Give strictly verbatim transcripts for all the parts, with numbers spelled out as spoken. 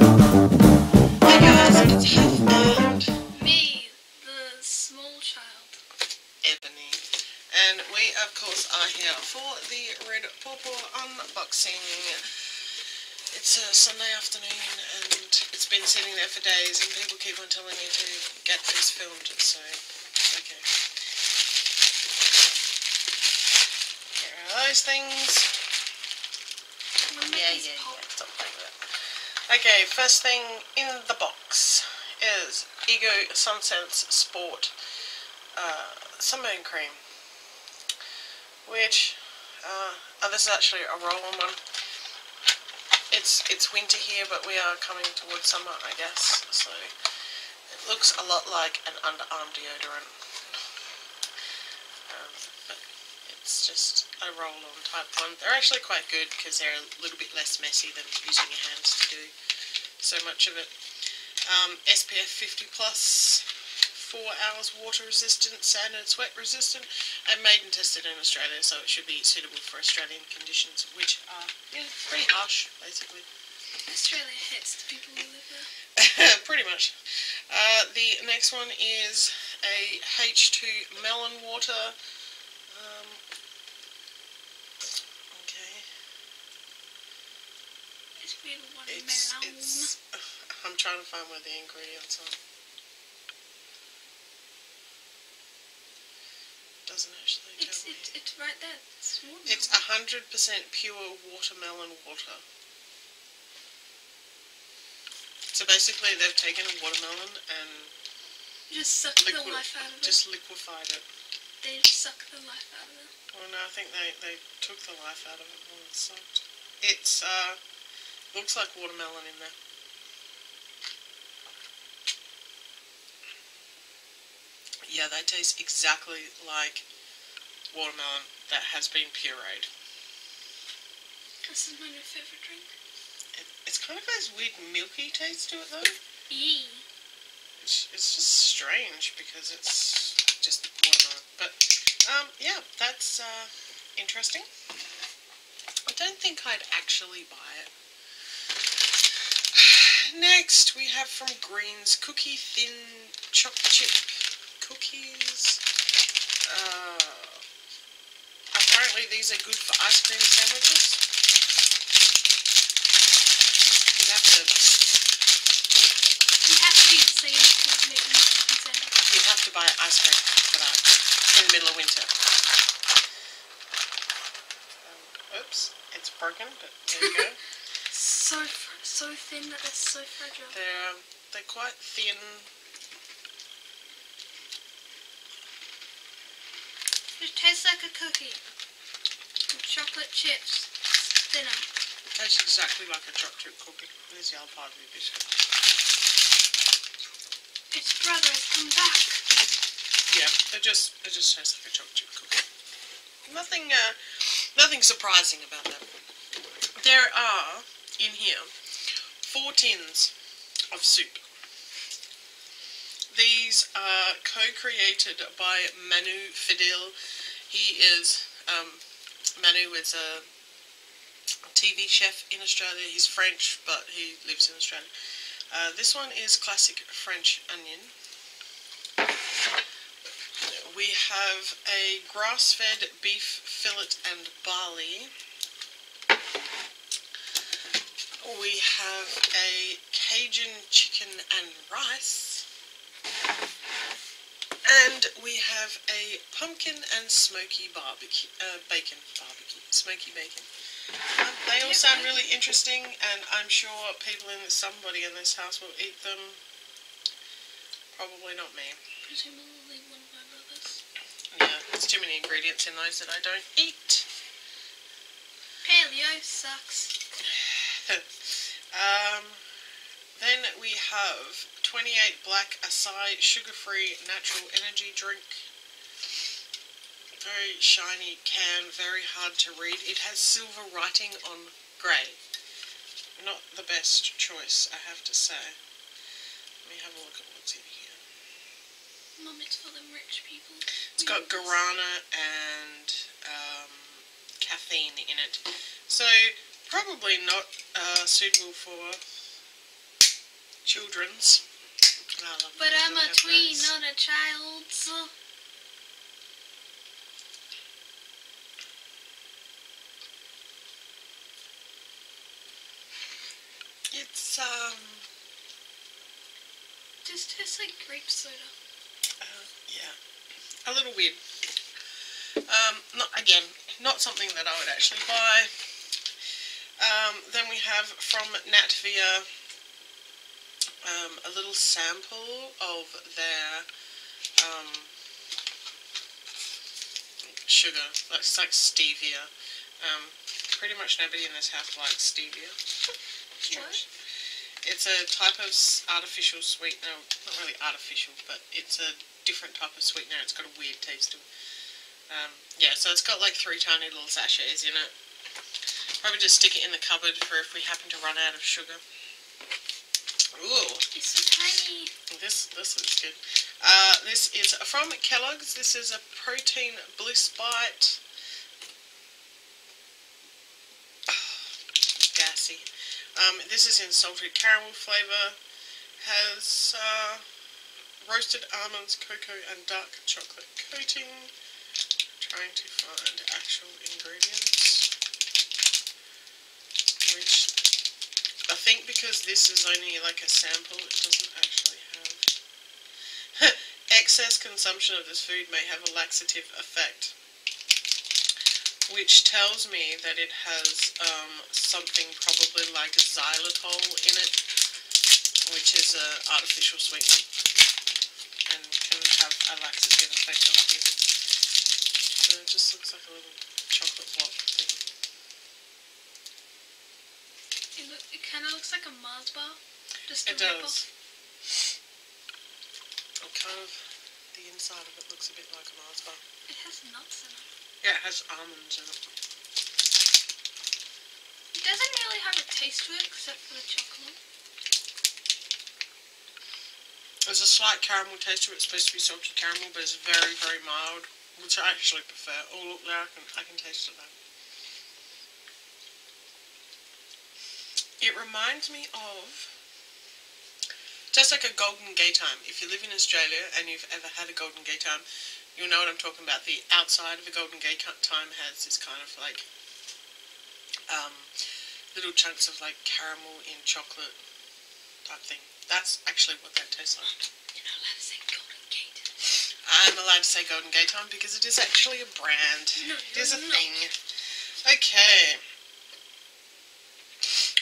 Hi guys, it's Haffina and me, the small child, Ebony, and we of course are here for the Red Pawpaw unboxing. It's a Sunday afternoon and it's been sitting there for days and people keep on telling me to get this filmed, so okay. Here are those things. Yeah, yeah, yeah. Okay, first thing in the box is Ego Sunsense Sport uh, Sunburn Cream, which, uh, oh, this is actually a roll-on one. It's, it's winter here, but we are coming towards summer, I guess, so it looks a lot like an underarm deodorant, um, but it's just a roll-on type one. They're actually quite good because they're a little bit less messy than using your hands to do so much of it. Um, S P F fifty plus, four hours water resistant, sand and sweat resistant, and made and tested in Australia, so it should be suitable for Australian conditions, which are, yeah, pretty harsh, basically. Australia hates the people who live there. Pretty much. Uh, the next one is a H two melon water. Um, okay. It's, it's, I'm trying to find where the ingredients are. Doesn't actually tell it's, me. It, it's right there. It's watermelon. It's one hundred percent pure watermelon water. So basically they've taken a watermelon and just sucked the life out of it. Just liquefied it. They suck the life out of it. Well, no, I think they, they took the life out of it when it sucked. It's, uh, looks like watermelon in there. Yeah, they taste exactly like watermelon that has been pureed. This is my new favourite drink. It, it's kind of got this weird milky taste to it, though. Yee. It's, it's just strange because it's just watermelon. But, um, yeah, that's, uh, interesting. I don't think I'd actually buy it. Next, we have from Greens, Cookie Thin Choc Chip Cookies. Uh, apparently these are good for ice cream sandwiches. You have to... You have to see to make them chicken sandwiches. You have to buy ice cream for that in the middle of winter. Um, oops, it's broken, but there you go. So fr so thin that they're so fragile. They're they're quite thin. It tastes like a cookie. With chocolate chips. It's thinner. It tastes exactly like a chocolate chip cookie. There's the other part of the biscuit. Its brother has come back. Yeah, it just it just tastes like a chocolate chip cookie. Nothing uh, nothing surprising about that. There are in here four tins of soup. These are co-created by Manu Fidel. He is, um, Manu is a T V chef in Australia. He's French, but he lives in Australia. Uh, this one is classic French onion. We have a grass-fed beef fillet and barley. We have a Cajun chicken and rice, and we have a pumpkin and smoky barbecue, uh, bacon, barbecue, smoky bacon. Um, they all sound really interesting, and I'm sure people in this, somebody in this house will eat them. Probably not me. Presumably one of my brothers. Yeah, there's too many ingredients in those that I don't eat. Paleo sucks. um, then we have twenty-eight Black acai sugar-free natural energy drink. Very shiny can, very hard to read. It has silver writing on grey. Not the best choice, I have to say. Let me have a look at what's in here. Mum, it's for them rich people. It's got guarana and um, caffeine in it. So, probably not uh, suitable for children's. But I'm a tween, not a child, so. It's, um... just tastes like grape soda. Uh, yeah. A little weird. Um, not, again, not something that I would actually buy. Um, then we have from Natvia um, a little sample of their um, sugar. It's like stevia. Um, pretty much nobody in this house likes stevia. What? It's a type of artificial sweetener. Not really artificial, but it's a different type of sweetener. It's got a weird taste to it. Um, yeah, so it's got like three tiny little sachets in it. Probably just stick it in the cupboard for if we happen to run out of sugar. Ooh. It's so tiny. This, this looks good. Uh, this is from Kellogg's. This is a protein bliss bite. Oh, gassy. Um, this is in salted caramel flavour. Has uh, roasted almonds, cocoa and dark chocolate coating. Trying to find actual ingredients, which I think because this is only like a sample, it doesn't actually have. Excess consumption of this food may have a laxative effect, which tells me that it has um, something probably like xylitol in it, which is an artificial sweetener and can have a laxative effect on people. So it just looks like a little chocolate block thing. It, look, it kind of looks like a Mars bar. Just it does. Off. And kind of the inside of it looks a bit like a Mars bar. It has nuts in it. Yeah, it has almonds in it. It doesn't really have a taste to it except for the chocolate. There's a slight caramel taste to it. It's supposed to be salted caramel, but it's very, very mild. Which I actually prefer. Oh look there, I can, I can taste it now. It reminds me of, just like a golden gay time. If you live in Australia and you've ever had a golden gay time, you'll know what I'm talking about. The outside of a golden gay time has this kind of like, um, little chunks of like caramel in chocolate type thing. That's actually what that tastes like. You're not allowed to say golden gay time. I'm allowed to say Golden Gay Time because it is actually a brand. No, it is a not. thing. Okay.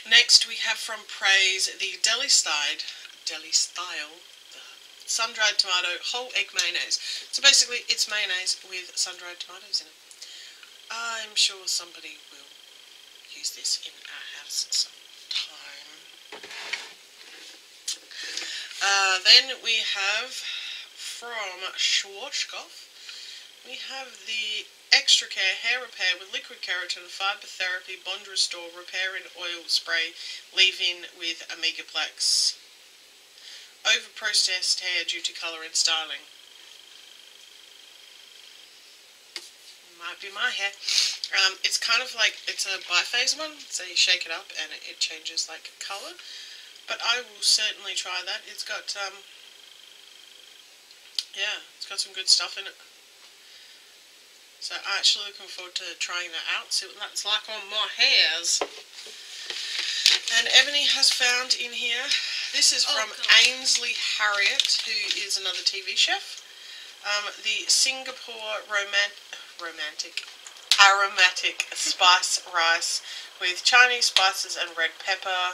Next we have from Praise the Deli Style, Deli Style, sun-dried tomato whole egg mayonnaise. So basically it's mayonnaise with sun-dried tomatoes in it. I'm sure somebody will use this in our house sometime. Uh, then we have from Schwarzkopf, we have the Extra Care Hair Repair with Liquid Keratin, Fiber Therapy, Bond Restore, Repair in Oil Spray, Leave-In with Omegaplex. Over-processed hair due to colour and styling. Might be my hair. Um, it's kind of like, it's a biphase one, so you shake it up and it changes like colour. But I will certainly try that. It's got, um... yeah, it's got some good stuff in it. So I'm actually looking forward to trying that out, see what that's like on my hairs. And Ebony has found in here, this is from oh, Ainsley Harriott, who is another T V chef. Um, the Singapore romant romantic aromatic spice rice with Chinese spices and red pepper.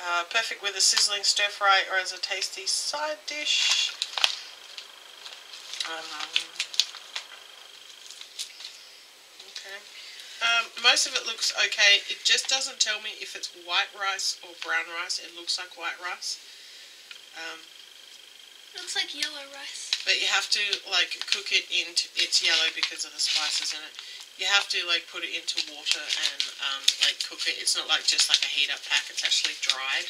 Uh, perfect with a sizzling stir-fry or as a tasty side dish. Um, okay. Um, most of it looks okay. It just doesn't tell me if it's white rice or brown rice. It looks like white rice. Um, it looks like yellow rice. But you have to like cook it in. It's yellow because of the spices in it. You have to like put it into water and um, like cook it. It's not like just like a heat up pack. It's actually dried.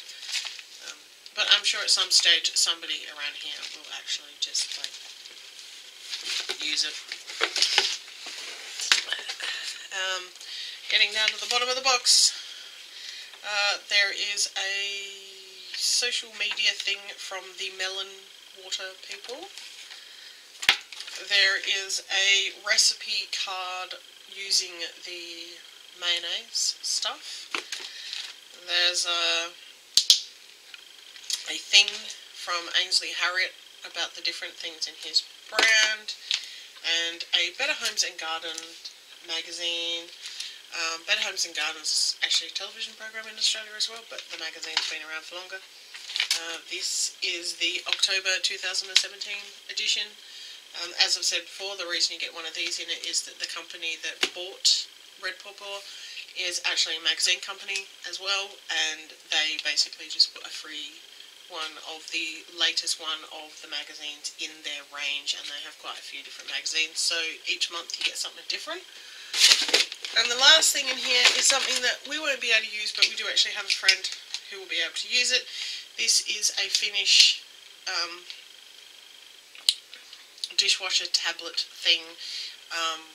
Um, but I'm sure at some stage somebody around here will actually just like use it. Um, getting down to the bottom of the box, uh, there is a social media thing from the melon water people. There is a recipe card using the mayonnaise stuff. There's a a thing from Ainsley Harriott about the different things in his brand, and a Better Homes and Gardens magazine. Um, Better Homes and Gardens is actually a television program in Australia as well, but the magazine's been around for longer. Uh, this is the October two thousand seventeen edition. Um, as I've said before, the reason you get one of these in it is that the company that bought Red Pawpaw is actually a magazine company as well, and they basically just put a free one of the latest one of the magazines in their range, and they have quite a few different magazines, so each month you get something different. And the last thing in here is something that we won't be able to use, but we do actually have a friend who will be able to use it. This is a Finnish um, dishwasher tablet thing. Um,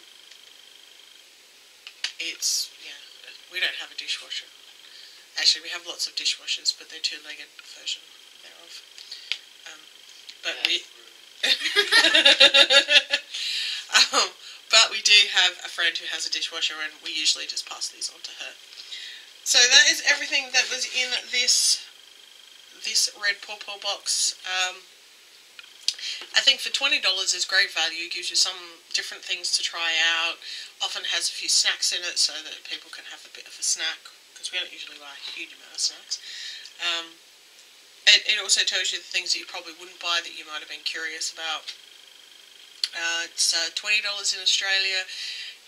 it's, yeah, we don't have a dishwasher. Actually, we have lots of dishwashers, but they're two-legged version thereof. Um, but we, um, but we do have a friend who has a dishwasher, and we usually just pass these on to her. So that is everything that was in this this Red Pawpaw box. Um, I think for twenty dollars is great value. It gives you some different things to try out. Often has a few snacks in it, so that people can have a bit of a snack. Because we don't usually buy a huge amount of snacks. Um, it, it also tells you the things that you probably wouldn't buy that you might have been curious about. Uh, it's uh, twenty dollars in Australia,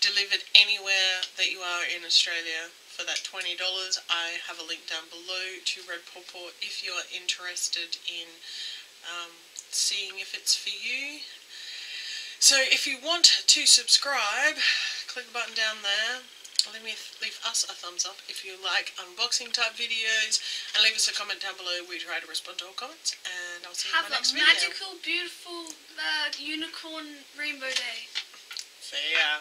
delivered anywhere that you are in Australia for that twenty dollars. I have a link down below to Red Pawpaw if you are interested in um, seeing if it's for you. So if you want to subscribe, click the button down there. Let me leave us a thumbs up if you like unboxing type videos, and leave us a comment down below. We try to respond to all comments, and I'll see you in my next video. Have a magical, beautiful uh, unicorn rainbow day. See ya.